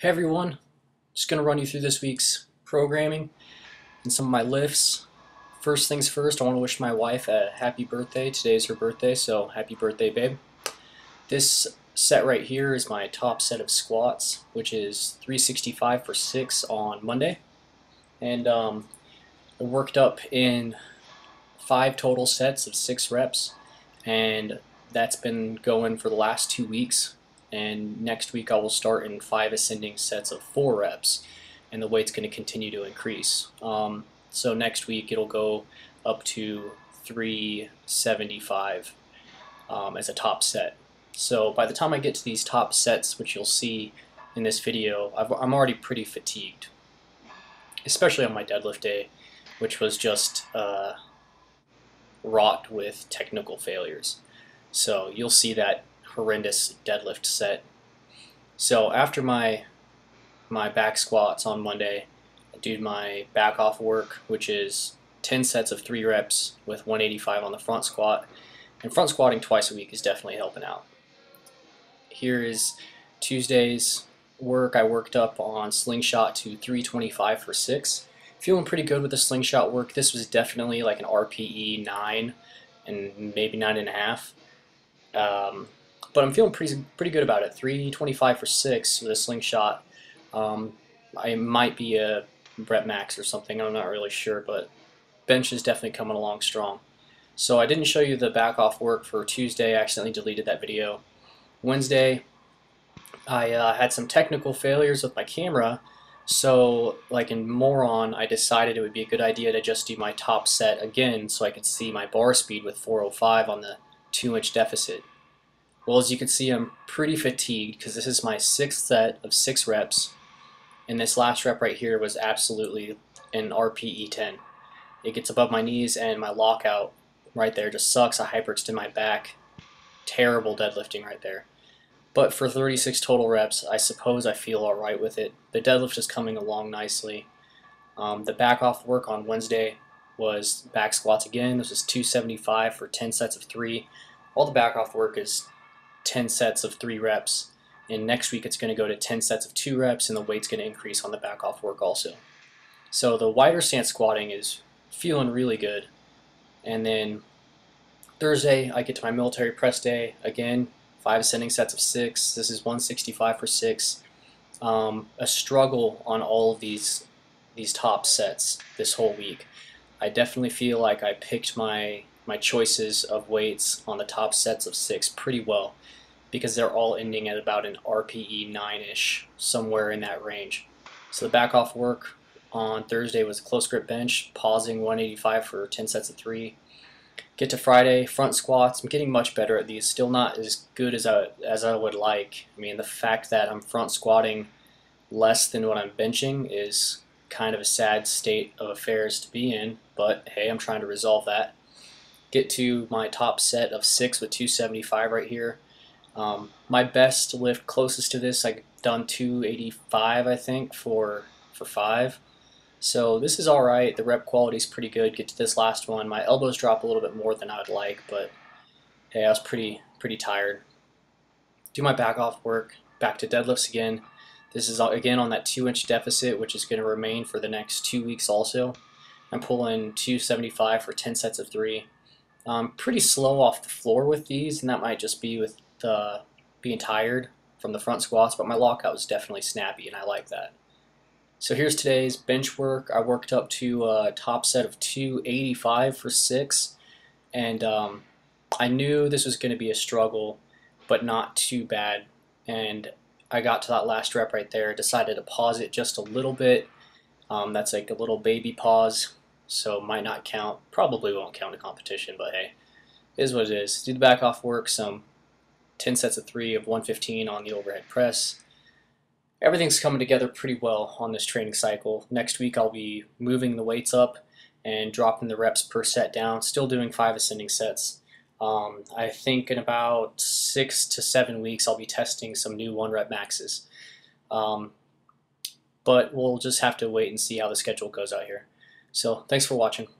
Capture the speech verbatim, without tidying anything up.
Hey everyone, just going to run you through this week's programming and some of my lifts. First things first, I want to wish my wife a happy birthday. Today is her birthday, so happy birthday, babe. This set right here is my top set of squats, which is three sixty-five for six on Monday. And um, I worked up in five total sets of six reps, and that's been going for the last two weeks. And next week I will start in five ascending sets of four reps, and the weight's going to continue to increase. Um, so next week it'll go up to three seventy-five um, as a top set. So by the time I get to these top sets, which you'll see in this video, I've, I'm already pretty fatigued, especially on my deadlift day, which was just uh, wrought with technical failures. So you'll see that horrendous deadlift set. So after my my back squats on Monday, I do my back off work, which is ten sets of three reps with one eighty-five on the front squat. And front squatting twice a week is definitely helping out. Here is Tuesday's work. I worked up on slingshot to three twenty-five for six. Feeling pretty good with the slingshot work. This was definitely like an R P E nine and maybe nine and a half. Um, But I'm feeling pretty, pretty good about it. three twenty-five for six with a slingshot. Um, I might be a rep max or something. I'm not really sure, but bench is definitely coming along strong. So I didn't show you the back off work for Tuesday. I accidentally deleted that video. Wednesday, I uh, had some technical failures with my camera. So like in Moron, I decided it would be a good idea to just do my top set again so I could see my bar speed with four oh five on the two inch deficit. Well, as you can see, I'm pretty fatigued because this is my sixth set of six reps, and this last rep right here was absolutely an R P E ten. It gets above my knees, and my lockout right there just sucks. I hyperextend my back. Terrible deadlifting right there. But for thirty-six total reps, I suppose I feel alright with it. The deadlift is coming along nicely. Um, the back off work on Wednesday was back squats again. This is two seventy-five for ten sets of three. All the back off work is ten sets of three reps, and next week it's going to go to ten sets of two reps, and the weight's going to increase on the back off work also. So the wider stance squatting is feeling really good. And then Thursday I get to my military press day again, five ascending sets of six. This is one sixty-five for six. Um, a struggle on all of these these top sets this whole week. I definitely feel like I picked my my choices of weights on the top sets of six pretty well, because they're all ending at about an R P E nine-ish, somewhere in that range. So the back off work on Thursday was close grip bench, pausing one eighty-five for ten sets of three. Get to Friday, front squats. I'm getting much better at these. Still not as good as I, as I would like. I mean, the fact that I'm front squatting less than what I'm benching is kind of a sad state of affairs to be in, but hey, I'm trying to resolve that. Get to my top set of six with two seventy-five right here. Um, my best lift closest to this, I've done two eighty-five, I think, for for five. So this is all right. The rep quality is pretty good. Get to this last one. My elbows drop a little bit more than I would like, but hey, I was pretty pretty tired. Do my back off work. Back to deadlifts again. This is again on that two-inch deficit, which is going to remain for the next two weeks also. I'm pulling two seventy-five for ten sets of three. Um, pretty slow off the floor with these, and that might just be with uh, being tired from the front squats, but my lockout was definitely snappy, and I like that. So here's today's bench work. I worked up to a top set of two eighty-five for six, and um, I knew this was going to be a struggle, but not too bad. And I got to that last rep right there, decided to pause it just a little bit. Um, that's like a little baby pause. So might not count, probably won't count a competition, but hey, it is what it is. Do the back off work, some ten sets of three of one fifteen on the overhead press. Everything's coming together pretty well on this training cycle. Next week I'll be moving the weights up and dropping the reps per set down, still doing five ascending sets. Um, I think in about six to seven weeks I'll be testing some new one rep maxes. Um, but we'll just have to wait and see how the schedule goes out here. So, thanks for watching.